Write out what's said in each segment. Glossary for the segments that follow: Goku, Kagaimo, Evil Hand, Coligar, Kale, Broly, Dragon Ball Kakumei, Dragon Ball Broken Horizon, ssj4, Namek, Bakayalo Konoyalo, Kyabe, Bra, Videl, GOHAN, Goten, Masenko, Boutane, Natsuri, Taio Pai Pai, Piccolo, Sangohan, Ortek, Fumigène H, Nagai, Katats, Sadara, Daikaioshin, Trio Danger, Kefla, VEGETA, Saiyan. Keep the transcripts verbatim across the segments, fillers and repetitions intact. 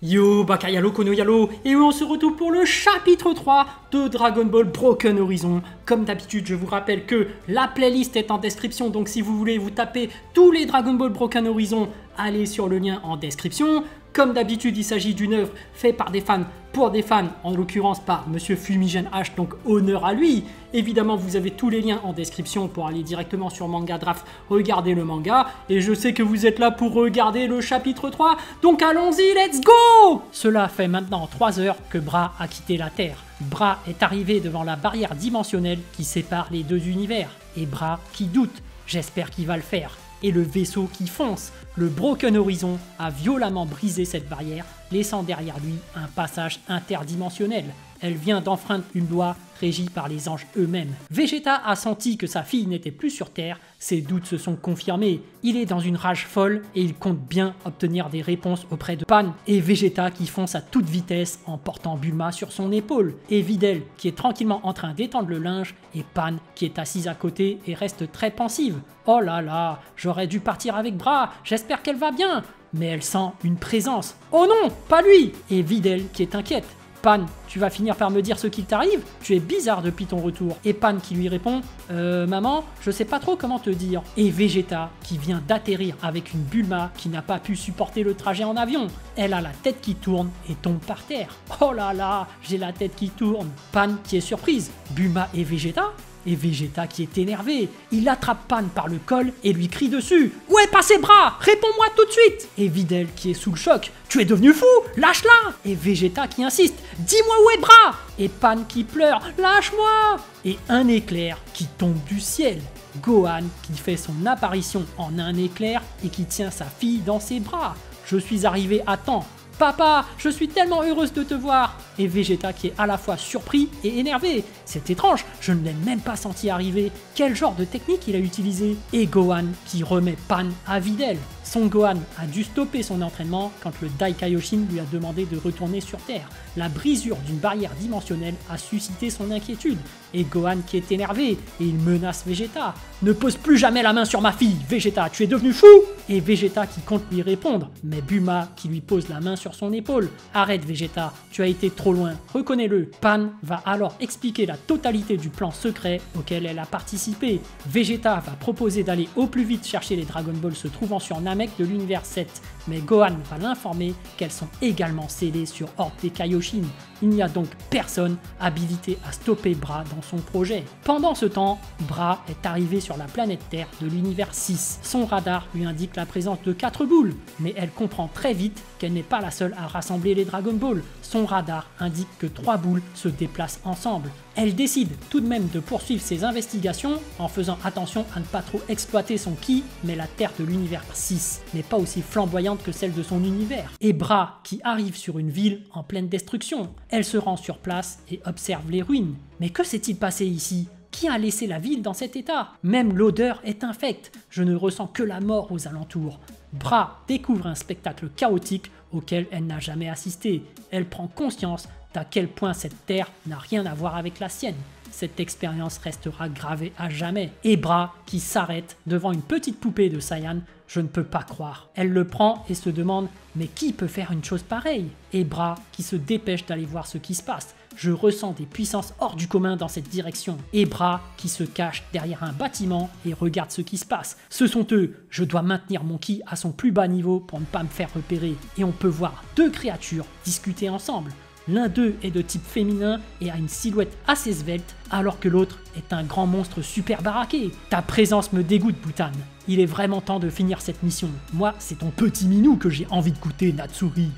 Yo, Bakayalo Konoyalo, et on se retrouve pour le chapitre trois de Dragon Ball Broken Horizon. Comme d'habitude, je vous rappelle que la playlist est en description, donc si vous voulez vous taper tous les Dragon Ball Broken Horizon, allez sur le lien en description. Comme d'habitude, il s'agit d'une œuvre faite par des fans pour des fans, en l'occurrence par Monsieur Fumigène H, donc honneur à lui. Évidemment, vous avez tous les liens en description pour aller directement sur Manga Draft, regarder le manga. Et je sais que vous êtes là pour regarder le chapitre trois, donc allons-y, let's go! Cela fait maintenant trois heures que Bra a quitté la Terre. Bra est arrivé devant la barrière dimensionnelle qui sépare les deux univers. Et Bra qui doute, j'espère qu'il va le faire. Et le vaisseau qui fonce, le Broken Horizon, a violemment brisé cette barrière, laissant derrière lui un passage interdimensionnel. Elle vient d'enfreindre une loi régie par les anges eux-mêmes. Vegeta a senti que sa fille n'était plus sur Terre, ses doutes se sont confirmés. Il est dans une rage folle et il compte bien obtenir des réponses auprès de Pan et Vegeta qui fonce à toute vitesse en portant Bulma sur son épaule, et Videl qui est tranquillement en train d'étendre le linge et Pan qui est assise à côté et reste très pensive. Oh là là, j'aurais dû partir avec Bra, j'espère qu'elle va bien. Mais elle sent une présence. Oh non, pas lui! Et Videl qui est inquiète. Pan, tu vas finir par me dire ce qu'il t'arrive? Tu es bizarre depuis ton retour. Et Pan qui lui répond, euh, maman, je sais pas trop comment te dire. Et Vegeta qui vient d'atterrir avec une Bulma qui n'a pas pu supporter le trajet en avion. Elle a la tête qui tourne et tombe par terre. Oh là là, j'ai la tête qui tourne. Pan qui est surprise. Bulma et Vegeta? Et Vegeta qui est énervé, il attrape Pan par le col et lui crie dessus. « Où est passé Bra? Réponds-moi tout de suite !» Et Videl qui est sous le choc. « Tu es devenu fou? Lâche-la » Et Vegeta qui insiste. « Dis-moi où est Bra ?» Et Pan qui pleure. « Lâche-moi » Et un éclair qui tombe du ciel. Gohan qui fait son apparition en un éclair et qui tient sa fille dans ses bras. « Je suis arrivé à temps. » « Papa, je suis tellement heureuse de te voir !» Et Vegeta qui est à la fois surpris et énervé. « C'est étrange, je ne l'ai même pas senti arriver. Quel genre de technique il a utilisé ?» Et Gohan qui remet Pan à Videl. Son Gohan a dû stopper son entraînement quand le Daikaioshin lui a demandé de retourner sur Terre. La brisure d'une barrière dimensionnelle a suscité son inquiétude. Et Gohan qui est énervé, et il menace Vegeta. « Ne pose plus jamais la main sur ma fille, Vegeta, tu es devenu fou !» Et Vegeta qui compte lui répondre, mais Bulma qui lui pose la main sur son épaule. « Arrête Vegeta, tu as été trop loin, reconnais-le » Pan va alors expliquer la totalité du plan secret auquel elle a participé. Vegeta va proposer d'aller au plus vite chercher les Dragon Balls se trouvant sur Namek de l'univers sept, mais Gohan va l'informer qu'elles sont également scellées sur Ortek Kaioshin. Il n'y a donc personne habilité à stopper Bra dans son projet. Pendant ce temps, Bra est arrivé sur la planète Terre de l'univers six. Son radar lui indique la présence de quatre boules, mais elle comprend très vite qu'elle n'est pas la seule à rassembler les Dragon Ball. Son radar indique que trois boules se déplacent ensemble. Elle décide tout de même de poursuivre ses investigations en faisant attention à ne pas trop exploiter son ki, mais la Terre de l'univers six n'est pas aussi flamboyante que celle de son univers. Et Bra qui arrive sur une ville en pleine destruction. Elle se rend sur place et observe les ruines. Mais que s'est-il passé ici ? Qui a laissé la ville dans cet état? Même l'odeur est infecte, je ne ressens que la mort aux alentours. Bra découvre un spectacle chaotique auquel elle n'a jamais assisté. Elle prend conscience d'à quel point cette terre n'a rien à voir avec la sienne. Cette expérience restera gravée à jamais. Et Bra qui s'arrête devant une petite poupée de Saiyan, je ne peux pas croire. Elle le prend et se demande, mais qui peut faire une chose pareille? Et Bra qui se dépêche d'aller voir ce qui se passe. Je ressens des puissances hors du commun dans cette direction. Et Bra qui se cache derrière un bâtiment et regarde ce qui se passe. Ce sont eux, je dois maintenir mon ki à son plus bas niveau pour ne pas me faire repérer. Et on peut voir deux créatures discuter ensemble. L'un d'eux est de type féminin et a une silhouette assez svelte, alors que l'autre est un grand monstre super baraqué. Ta présence me dégoûte, Boutane. Il est vraiment temps de finir cette mission. Moi, c'est ton petit minou que j'ai envie de goûter, Natsuri.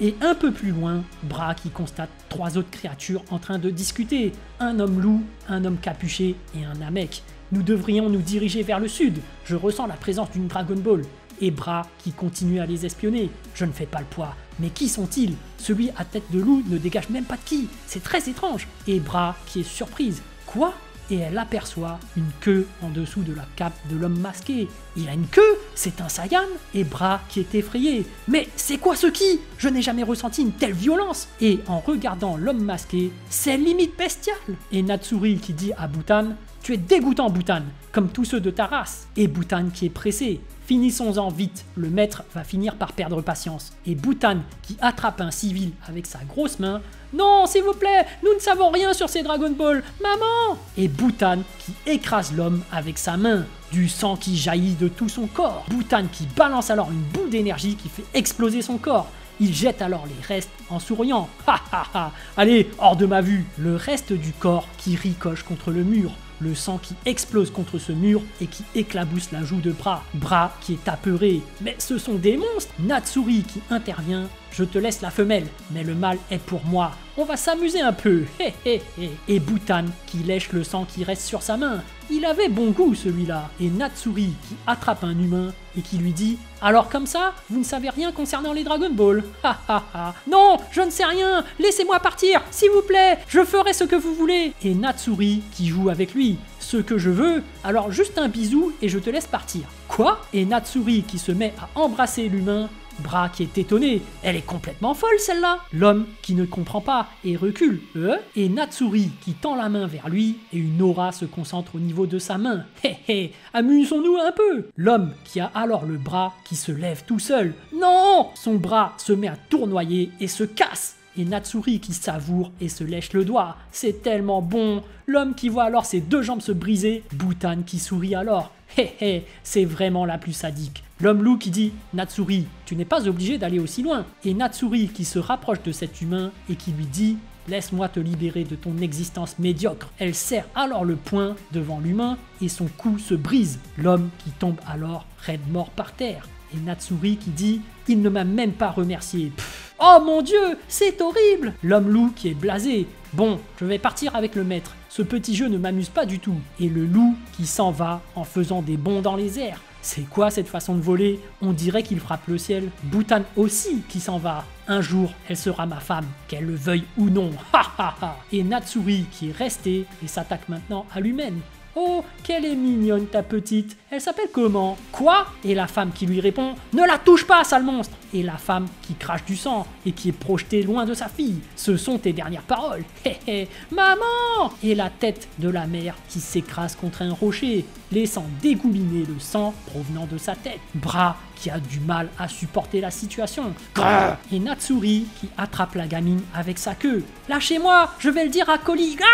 Et un peu plus loin, Bra qui constate trois autres créatures en train de discuter. Un homme loup, un homme capuché et un Namek. Nous devrions nous diriger vers le sud. Je ressens la présence d'une Dragon Ball. Et Bra qui continue à les espionner. Je ne fais pas le poids. Mais qui sont-ils? Celui à tête de loup ne dégage même pas de qui. C'est très étrange. Et Bra qui est surprise. Quoi? Et elle aperçoit une queue en dessous de la cape de l'homme masqué. Il a une queue? C'est un Saiyan? Et Bra qui est effrayé. Mais c'est quoi ce qui? Je n'ai jamais ressenti une telle violence. Et en regardant l'homme masqué, c'est limite bestial. Et Natsuri qui dit à Boutane, Tu es dégoûtant, Boutane, comme tous ceux de ta race. Et Boutane qui est pressé. Finissons-en vite, le maître va finir par perdre patience. Et Boutane qui attrape un civil avec sa grosse main. Non, s'il vous plaît, nous ne savons rien sur ces Dragon Ball, maman! Et Boutane qui écrase l'homme avec sa main. Du sang qui jaillit de tout son corps. Boutane qui balance alors une boule d'énergie qui fait exploser son corps. Il jette alors les restes en souriant. Ha ha ha! Allez, hors de ma vue! Le reste du corps qui ricoche contre le mur. Le sang qui explose contre ce mur et qui éclabousse la joue de Bra. Bra qui est apeuré. Mais ce sont des monstres! Natsuri qui intervient. Je te laisse la femelle, mais le mâle est pour moi. On va s'amuser un peu. Hé hé hé. Et Boutane qui lèche le sang qui reste sur sa main. Il avait bon goût celui-là. Et Natsuri qui attrape un humain et qui lui dit « Alors comme ça, vous ne savez rien concernant les Dragon Ball. »« Ha ha ha. Non, je ne sais rien. Laissez-moi partir, s'il vous plaît. Je ferai ce que vous voulez. » Et Natsuri qui joue avec lui. « Ce que je veux, alors juste un bisou et je te laisse partir. » Quoi ? Et Natsuri qui se met à embrasser l'humain. Bra qui est étonné, elle est complètement folle celle-là. L'homme qui ne comprend pas et recule, euh, et Natsuri qui tend la main vers lui et une aura se concentre au niveau de sa main. Hé hé, amusons-nous un peu. L'homme qui a alors le bras qui se lève tout seul. Non, son bras se met à tournoyer et se casse. Et Natsuri qui savoure et se lèche le doigt. C'est tellement bon. L'homme qui voit alors ses deux jambes se briser. Boutane qui sourit alors. Hé hé, c'est vraiment la plus sadique. L'homme loup qui dit « Natsuri, tu n'es pas obligé d'aller aussi loin » et Natsuri qui se rapproche de cet humain et qui lui dit « Laisse-moi te libérer de ton existence médiocre ». Elle serre alors le poing devant l'humain et son cou se brise. L'homme qui tombe alors raide mort par terre et Natsuri qui dit « Il ne m'a même pas remercié. » Oh mon dieu, c'est horrible ! L'homme loup qui est blasé. Bon, je vais partir avec le maître, ce petit jeu ne m'amuse pas du tout. Et le loup qui s'en va en faisant des bonds dans les airs. C'est quoi cette façon de voler? On dirait qu'il frappe le ciel. Boutane aussi qui s'en va. Un jour, elle sera ma femme, qu'elle le veuille ou non. Ha ha ha. Et Natsuri qui est restée et s'attaque maintenant à l'humaine. Oh, qu'elle est mignonne ta petite. Elle s'appelle comment? Quoi? Et la femme qui lui répond « Ne la touche pas, sale monstre !» Et la femme qui crache du sang et qui est projetée loin de sa fille. Ce sont tes dernières paroles. Hé hé, maman! Et la tête de la mère qui s'écrase contre un rocher, laissant dégouliner le sang provenant de sa tête. Bra qui a du mal à supporter la situation. Grrr. Et Natsuri qui attrape la gamine avec sa queue. Lâchez-moi, je vais le dire à Coligar!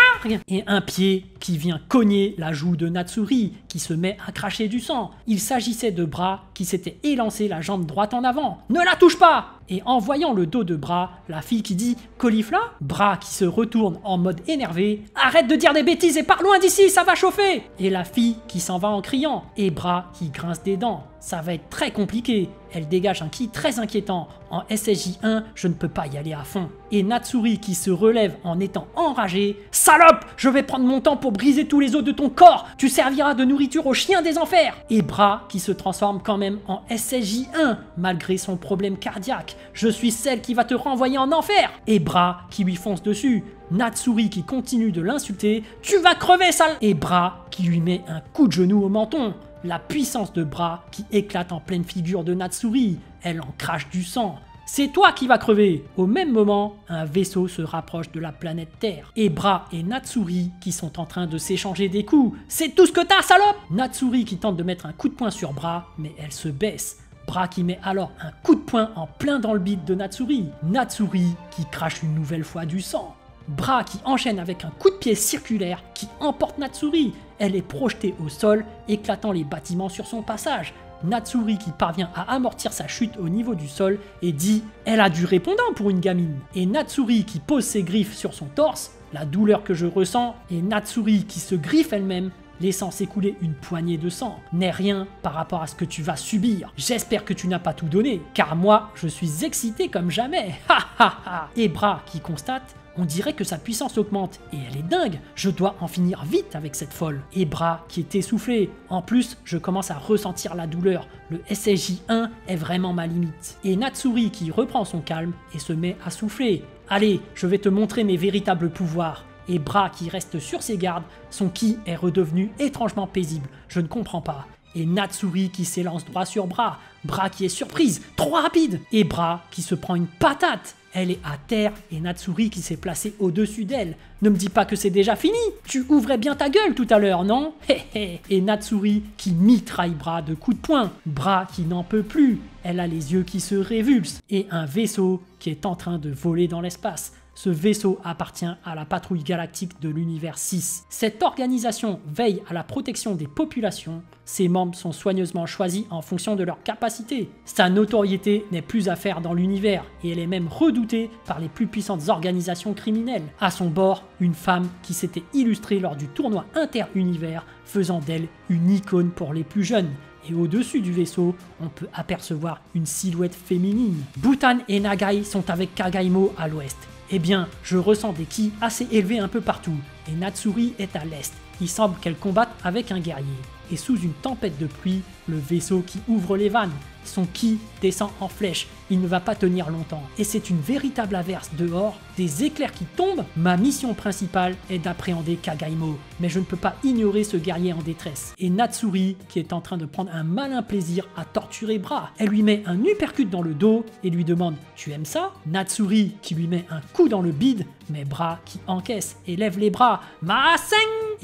Et un pied qui vient cogner la joue de Natsuri qui se met à cracher du sang. Il s'agissait de Bra qui s'était élancé la jambe droite en avant. Ne la touche pas! Et en voyant le dos de Bra, la fille qui dit « Caulifla ?» Bra qui se retourne en mode énervé. « Arrête de dire des bêtises et pars loin d'ici, ça va chauffer !» Et la fille qui s'en va en criant. Et Bra qui grince des dents. Ça va être très compliqué. Elle dégage un ki très inquiétant. En S S J un, je ne peux pas y aller à fond. Et Natsuri qui se relève en étant enragée. « Salope! Je vais prendre mon temps pour briser tous les os de ton corps! Tu serviras de nourriture aux chiens des enfers !» Et Bra qui se transforme quand même en S S J un, malgré son problème cardiaque. « Je suis celle qui va te renvoyer en enfer !» Et Bra qui lui fonce dessus. Natsuri qui continue de l'insulter. « Tu vas crever, sale !» Et Bra qui lui met un coup de genou au menton. La puissance de Bra qui éclate en pleine figure de Natsuri. Elle en crache du sang. C'est toi qui vas crever! Au même moment, un vaisseau se rapproche de la planète Terre. Et Bra et Natsuri qui sont en train de s'échanger des coups. C'est tout ce que t'as, salope! Natsuri qui tente de mettre un coup de poing sur Bra, mais elle se baisse. Bra qui met alors un coup de poing en plein dans le bide de Natsuri. Natsuri qui crache une nouvelle fois du sang. Bra qui enchaîne avec un coup de pied circulaire qui emporte Natsuri. Elle est projetée au sol, éclatant les bâtiments sur son passage. Natsuri qui parvient à amortir sa chute au niveau du sol et dit « Elle a du répondant pour une gamine !» Et Natsuri qui pose ses griffes sur son torse, la douleur que je ressens, et Natsuri qui se griffe elle-même, laissant s'écouler une poignée de sang. N'est rien par rapport à ce que tu vas subir. J'espère que tu n'as pas tout donné, car moi, je suis excité comme jamais. Ha ha ha. Et Bra qui constate, on dirait que sa puissance augmente, et elle est dingue, je dois en finir vite avec cette folle. Et Bra qui est essoufflé, en plus, je commence à ressentir la douleur. Le S S J un est vraiment ma limite. Et Natsuri qui reprend son calme et se met à souffler. Allez, je vais te montrer mes véritables pouvoirs. Et Bra qui reste sur ses gardes, son ki est redevenu étrangement paisible, je ne comprends pas. Et Natsuri qui s'élance droit sur Bra, Bra qui est surprise, trop rapide, et Bra qui se prend une patate. Elle est à terre et Natsuri qui s'est placée au-dessus d'elle. Ne me dis pas que c'est déjà fini. Tu ouvrais bien ta gueule tout à l'heure, non? Et Natsuri qui mitraille Bra de coups de poing. Bra qui n'en peut plus. Elle a les yeux qui se révulsent. Et un vaisseau qui est en train de voler dans l'espace. Ce vaisseau appartient à la patrouille galactique de l'univers six. Cette organisation veille à la protection des populations. Ses membres sont soigneusement choisis en fonction de leurs capacités. Sa notoriété n'est plus à faire dans l'univers et elle est même redoutée par les plus puissantes organisations criminelles. À son bord, une femme qui s'était illustrée lors du tournoi inter-univers, faisant d'elle une icône pour les plus jeunes. Et au-dessus du vaisseau, on peut apercevoir une silhouette féminine. Boutane et Nagai sont avec Kagaimo à l'ouest. Eh bien, je ressens des ki assez élevés un peu partout, et Natsuri est à l'est. Il semble qu'elle combatte avec un guerrier. Et sous une tempête de pluie, le vaisseau qui ouvre les vannes, son ki descend en flèche, il ne va pas tenir longtemps. Et c'est une véritable averse dehors, des éclairs qui tombent. Ma mission principale est d'appréhender Kagaimo, mais je ne peux pas ignorer ce guerrier en détresse. Et Natsuri qui est en train de prendre un malin plaisir à torturer Bra. Elle lui met un uppercut dans le dos et lui demande « Tu aimes ça ?» Natsuri qui lui met un coup dans le bide, mais Bra qui encaisse et lève les bras. « Masenko !»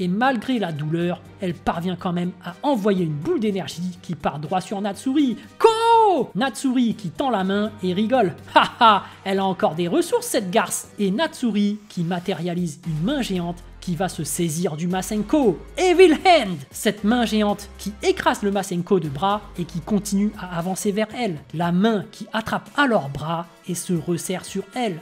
Et malgré la douleur, elle parvient quand même à envoyer une boule d'énergie qui part droit sur Natsuri. Ko ! Natsuri qui tend la main et rigole. Haha, elle a encore des ressources cette garce. Et Natsuri qui matérialise une main géante qui va se saisir du Masenko. Evil Hand ! Cette main géante qui écrase le Masenko de Bra et qui continue à avancer vers elle. La main qui attrape alors Bra et se resserre sur elle.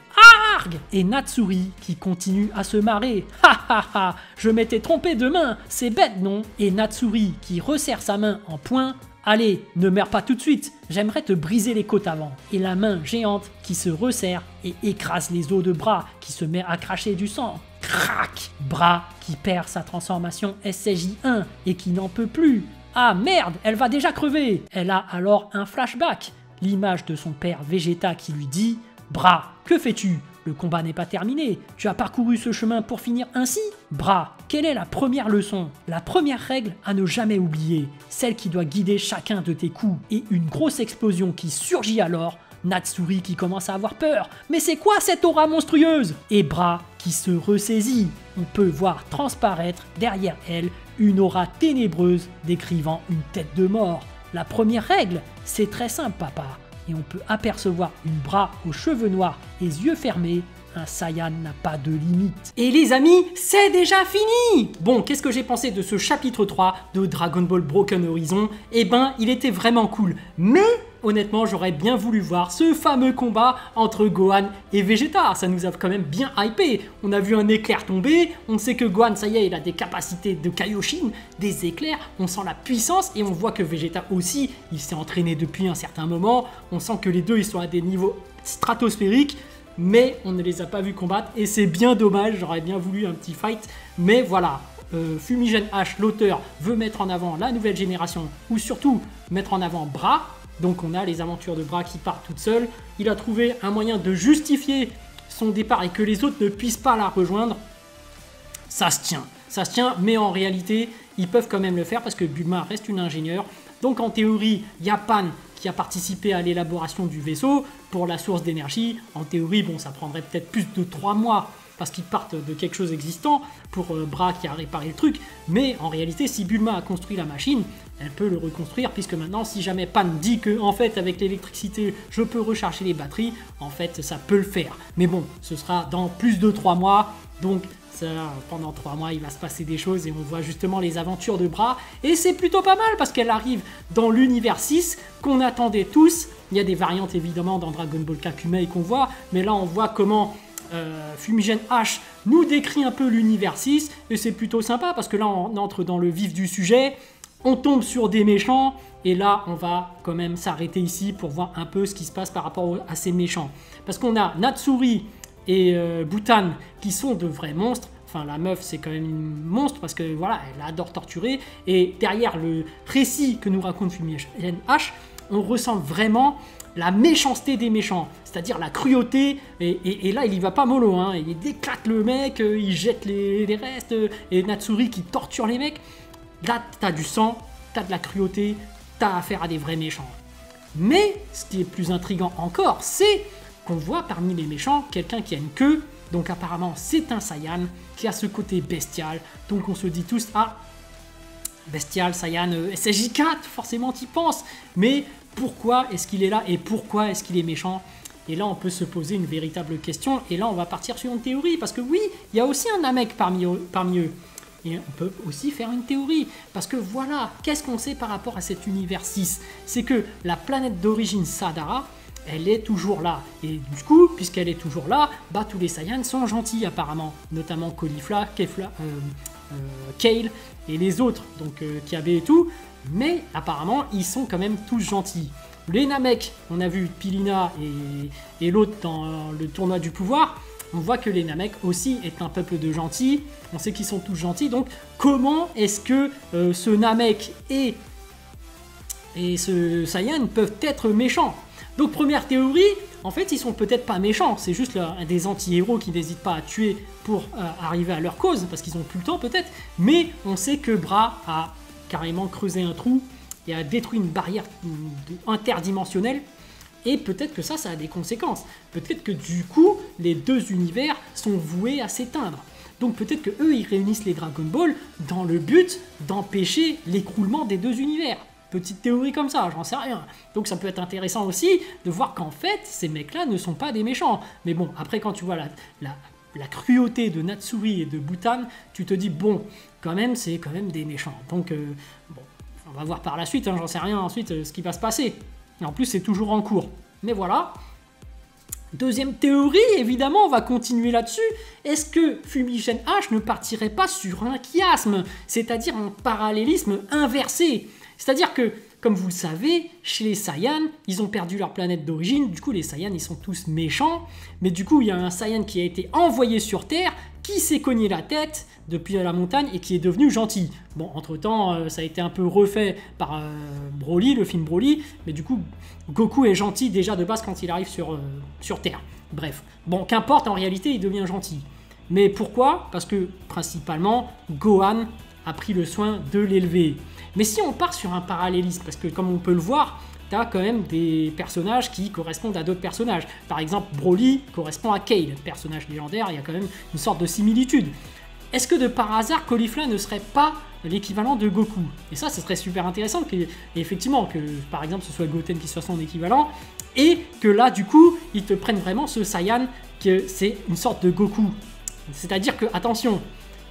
Et Natsuri qui continue à se marrer. Ha ha ha, je m'étais trompé de main, c'est bête non? Et Natsuri qui resserre sa main en poing. Allez, ne meurs pas tout de suite, j'aimerais te briser les côtes avant. Et la main géante qui se resserre et écrase les os de Bra qui se met à cracher du sang. Crac! Bra qui perd sa transformation S S J un et qui n'en peut plus. Ah merde, elle va déjà crever! Elle a alors un flashback, l'image de son père Vegeta qui lui dit « Bra, que fais-tu ? Le combat n'est pas terminé, tu as parcouru ce chemin pour finir ainsi? Bra, quelle est la première leçon? La première règle à ne jamais oublier, celle qui doit guider chacun de tes coups. » Et une grosse explosion qui surgit alors, Natsuri qui commence à avoir peur. Mais c'est quoi cette aura monstrueuse? Et Bra qui se ressaisit. On peut voir transparaître derrière elle une aura ténébreuse décrivant une tête de mort. La première règle, c'est très simple papa. Et on peut apercevoir une Bra aux cheveux noirs et yeux fermés. Un Saiyan n'a pas de limite. Et les amis, c'est déjà fini! Bon, qu'est-ce que j'ai pensé de ce chapitre trois de Dragon Ball Broken Horizon? Eh ben, il était vraiment cool. Mais honnêtement, j'aurais bien voulu voir ce fameux combat entre Gohan et Vegeta. Ça nous a quand même bien hypé. On a vu un éclair tomber. On sait que Gohan, ça y est, il a des capacités de Kaioshin, des éclairs. On sent la puissance et on voit que Vegeta aussi, il s'est entraîné depuis un certain moment. On sent que les deux, ils sont à des niveaux stratosphériques. Mais on ne les a pas vus combattre et c'est bien dommage. J'aurais bien voulu un petit fight. Mais voilà. Euh, Fumigène H, l'auteur, veut mettre en avant la nouvelle génération ou surtout mettre en avant Bra. Donc on a les aventures de Bra qui partent toute seule. Il a trouvé un moyen de justifier son départ et que les autres ne puissent pas la rejoindre. Ça se tient, ça se tient, mais en réalité, ils peuvent quand même le faire parce que Bulma reste une ingénieure. Donc en théorie, il y a Pan qui a participé à l'élaboration du vaisseau pour la source d'énergie. En théorie, bon, ça prendrait peut-être plus de trois mois parce qu'ils partent de quelque chose existant pour euh, Bra qui a réparé le truc. Mais en réalité, si Bulma a construit la machine, elle peut le reconstruire puisque maintenant, si jamais Pan dit que en fait avec l'électricité, je peux recharger les batteries, en fait, ça peut le faire. Mais bon, ce sera dans plus de trois mois, donc ça, pendant trois mois, il va se passer des choses et on voit justement les aventures de Bra. Et c'est plutôt pas mal parce qu'elle arrive dans l'univers six qu'on attendait tous. Il y a des variantes évidemment dans Dragon Ball Kakumei qu'on voit, mais là on voit comment Euh, Fumigène H nous décrit un peu l'univers six et c'est plutôt sympa parce que là on entre dans le vif du sujet, on tombe sur des méchants et là on va quand même s'arrêter ici pour voir un peu ce qui se passe par rapport à ces méchants parce qu'on a Natsuri et euh, Boutane qui sont de vrais monstres. Enfin, la meuf, c'est quand même une monstre parce que voilà, elle adore torturer. Et derrière le récit que nous raconte Fumigène H, on ressent vraiment la méchanceté des méchants, c'est-à-dire la cruauté, et, et, et là il y va pas mollo, hein. Il déclate le mec, euh, il jette les, les restes, euh, et Natsuri qui torture les mecs. Là t'as du sang, t'as de la cruauté, t'as affaire à des vrais méchants. Mais ce qui est plus intriguant encore, c'est qu'on voit parmi les méchants quelqu'un qui a une queue, donc apparemment c'est un Saiyan qui a ce côté bestial, donc on se dit tous « Ah, bestial, Saiyan, S S J quatre, forcément t'y penses, mais pourquoi est-ce qu'il est là et pourquoi est-ce qu'il est méchant ?» Et là on peut se poser une véritable question, et là on va partir sur une théorie, parce que oui, il y a aussi un Namek parmi eux, parmi eux. Et on peut aussi faire une théorie, parce que voilà, qu'est-ce qu'on sait par rapport à cet univers six? C'est que la planète d'origine Sadara, elle est toujours là, et du coup, puisqu'elle est toujours là, bah tous les Saiyans sont gentils apparemment, notamment Caulifla, Kefla, euh, euh, Kale et les autres, donc euh, Kyabe et tout, mais apparemment ils sont quand même tous gentils. Les Namek, on a vu Pilina et, et l'autre dans le tournoi du pouvoir, on voit que les Namek aussi est un peuple de gentils, on sait qu'ils sont tous gentils, donc comment est-ce que euh, ce Namek et, et ce Saiyan peuvent être méchants? Donc première théorie, en fait ils sont peut-être pas méchants, c'est juste là, des anti-héros qui n'hésitent pas à tuer pour euh, arriver à leur cause, parce qu'ils ont plus le temps peut-être, mais on sait que Bra a carrément creusé un trou, et a détruit une barrière interdimensionnelle, et peut-être que ça, ça a des conséquences. Peut-être que du coup, les deux univers sont voués à s'éteindre. Donc peut-être que eux, ils réunissent les Dragon Ball dans le but d'empêcher l'écroulement des deux univers. Petite théorie comme ça, j'en sais rien. Donc ça peut être intéressant aussi de voir qu'en fait, ces mecs-là ne sont pas des méchants. Mais bon, après quand tu vois la, la, la cruauté de Natsuri et de Boutane, tu te dis, bon, quand même, c'est quand même des méchants. Donc, euh, bon. On va voir par la suite, hein, j'en sais rien ensuite euh, ce qui va se passer. Et en plus, c'est toujours en cours. Mais voilà. Deuxième théorie, évidemment, on va continuer là-dessus. Est-ce que Fumigène H ne partirait pas sur un chiasme, c'est-à-dire un parallélisme inversé? C'est-à-dire que, comme vous le savez, chez les Saiyans, ils ont perdu leur planète d'origine. Du coup, les Saiyans, ils sont tous méchants. Mais du coup, il y a un Saiyan qui a été envoyé sur Terre, qui s'est cogné la tête depuis la montagne et qui est devenu gentil. Bon, entre-temps, euh, ça a été un peu refait par euh, Broly, le film Broly, mais du coup, Goku est gentil déjà de base quand il arrive sur, euh, sur Terre. Bref, bon, qu'importe, en réalité, il devient gentil. Mais pourquoi? Parce que, principalement, Gohan a pris le soin de l'élever. Mais si on part sur un parallélisme, parce que, comme on peut le voir, t'as quand même des personnages qui correspondent à d'autres personnages. Par exemple, Broly correspond à Kale, personnage légendaire, il y a quand même une sorte de similitude. Est-ce que de par hasard, Caulifla ne serait pas l'équivalent de Goku? Et ça, ce serait super intéressant, que, effectivement, que par exemple ce soit Goten qui soit son équivalent, et que là, du coup, ils te prennent vraiment ce Saiyan, que c'est une sorte de Goku. C'est-à-dire que, attention,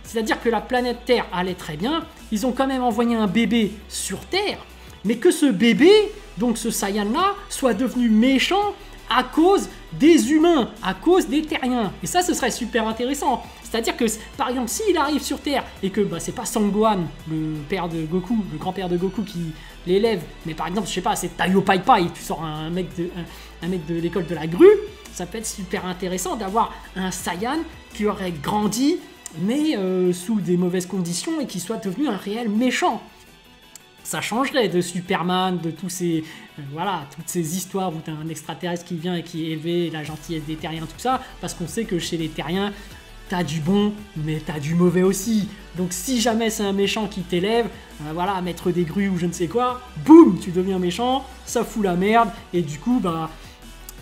c'est-à-dire que la planète Terre allait très bien, ils ont quand même envoyé un bébé sur Terre, mais que ce bébé, donc ce Saiyan-là, soit devenu méchant à cause des humains, à cause des terriens. Et ça, ce serait super intéressant. C'est-à-dire que, par exemple, s'il arrive sur Terre et que bah, c'est pas Sangohan, le père de Goku, le grand-père de Goku qui l'élève, mais par exemple, je sais pas, c'est Taio Pai Pai, tu sors un mec de, un, un mec de l'école de la grue, ça peut être super intéressant d'avoir un Saiyan qui aurait grandi, mais euh, sous des mauvaises conditions et qui soit devenu un réel méchant. Ça changerait de Superman, de tous ces, euh, voilà, toutes ces histoires où t'as un extraterrestre qui vient et qui est élevé, la gentillesse des terriens, tout ça, parce qu'on sait que chez les terriens, t'as du bon, mais t'as du mauvais aussi. Donc si jamais c'est un méchant qui t'élève, euh, voilà, maître des grues ou je ne sais quoi, boum, tu deviens méchant, ça fout la merde, et du coup, bah,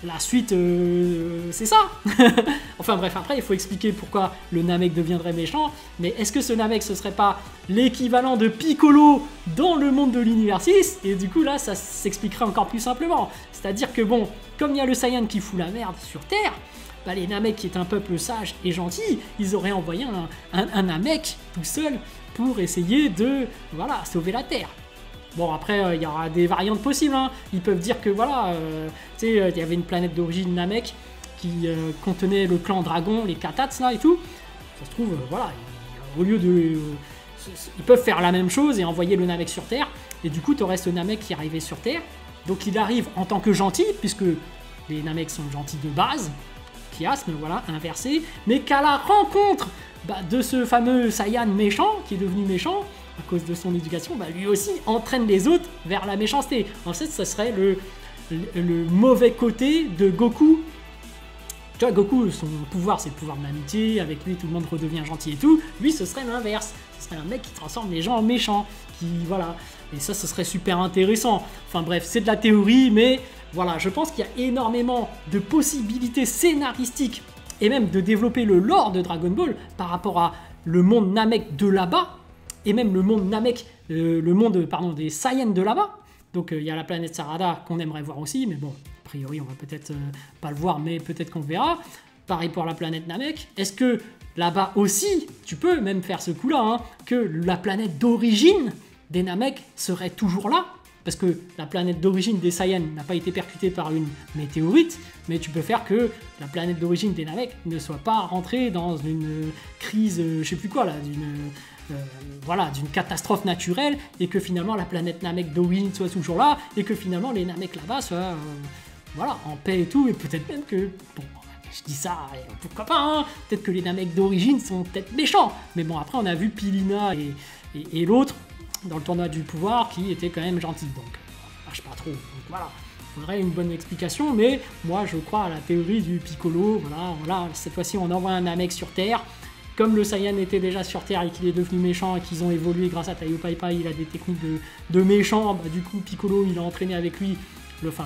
la suite, euh, c'est ça. Enfin bref, après, il faut expliquer pourquoi le Namek deviendrait méchant, mais est-ce que ce Namek, ce serait pas l'équivalent de Piccolo dans le monde de l'univers six? Et du coup, là, ça s'expliquerait encore plus simplement. C'est-à-dire que, bon, comme il y a le Saiyan qui fout la merde sur Terre, bah, les Namek, qui est un peuple sage et gentil, ils auraient envoyé un, un, un Namek tout seul pour essayer de, voilà, sauver la Terre. Bon, après, il euh, y aura des variantes possibles, hein. Ils peuvent dire que, voilà, euh, tu sais, il euh, y avait une planète d'origine Namek qui euh, contenait le clan Dragon, les Katats, là, et tout. Ça se trouve, euh, voilà, au lieu de... Euh, ils peuvent faire la même chose et envoyer le Namek sur Terre, et du coup, t'aurais ce Namek qui arrivait sur Terre. Donc, il arrive en tant que gentil, puisque les Namek sont gentils de base, chiasme, voilà, inversé, mais qu'à la rencontre bah, de ce fameux Saiyan méchant, qui est devenu méchant, à cause de son éducation, bah lui aussi entraîne les autres vers la méchanceté. En fait, ça serait le, le, le mauvais côté de Goku. Tu vois, Goku, son pouvoir, c'est le pouvoir de l'amitié, avec lui, tout le monde redevient gentil et tout. Lui, ce serait l'inverse. Ce serait un mec qui transforme les gens en méchants. Qui, voilà. Et ça, ce serait super intéressant. Enfin bref, c'est de la théorie, mais Voilà, je pense qu'il y a énormément de possibilités scénaristiques et même de développer le lore de Dragon Ball par rapport à le monde Namek de là-bas et même le monde Namek, euh, le monde pardon, des Saiyans de là-bas. Donc il euh, y a la planète Sarada qu'on aimerait voir aussi, mais bon, a priori on va peut-être euh, pas le voir, mais peut-être qu'on le verra. Pareil pour la planète Namek. Est-ce que là-bas aussi, tu peux même faire ce coup-là, hein, que la planète d'origine des Namek serait toujours là? Parce que la planète d'origine des Saiyans n'a pas été percutée par une météorite, mais tu peux faire que la planète d'origine des Namek ne soit pas rentrée dans une crise, euh, je sais plus quoi, là, d'une... Euh, voilà, d'une catastrophe naturelle, et que finalement la planète Namek d'origine soit toujours là, et que finalement les Namek là-bas soient euh, voilà, en paix et tout, et peut-être même que, bon, je dis ça, pourquoi pas, hein, peut-être que les Namek d'origine sont peut-être méchants, mais bon, après on a vu Pilina et, et, et l'autre dans le tournoi du pouvoir qui était quand même gentil, donc ça marche pas trop, donc voilà. Faudrait une bonne explication, mais moi je crois à la théorie du Piccolo, voilà, voilà, cette fois-ci on envoie un Namek sur Terre. Comme le Saiyan était déjà sur Terre et qu'il est devenu méchant et qu'ils ont évolué grâce à Taio Pai Pai, il a des techniques de, de méchant, bah, du coup Piccolo il a entraîné avec lui, le, enfin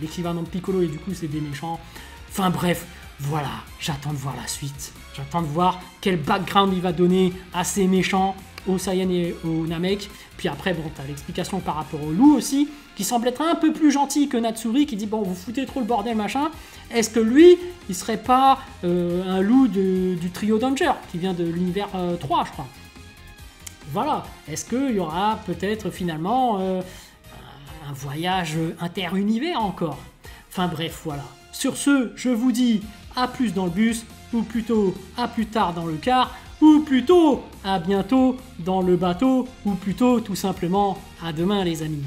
l'équivalent de Piccolo, et du coup c'est des méchants. Enfin bref, voilà, j'attends de voir la suite. J'attends de voir quel background il va donner à ces méchants, aux Saiyans et aux Namek. Puis après, bon, t'as l'explication par rapport au loup aussi, qui semble être un peu plus gentil que Natsuri, qui dit bon, vous foutez trop le bordel, machin. Est-ce que lui, il serait pas euh, un loup de, du Trio Danger, qui vient de l'univers euh, trois, je crois. Voilà. Est-ce qu'il y aura peut-être finalement euh, un voyage inter-univers encore? Enfin bref, voilà. Sur ce, je vous dis à plus dans le bus, ou plutôt à plus tard dans le car, ou plutôt à bientôt dans le bateau, ou plutôt tout simplement à demain les amis.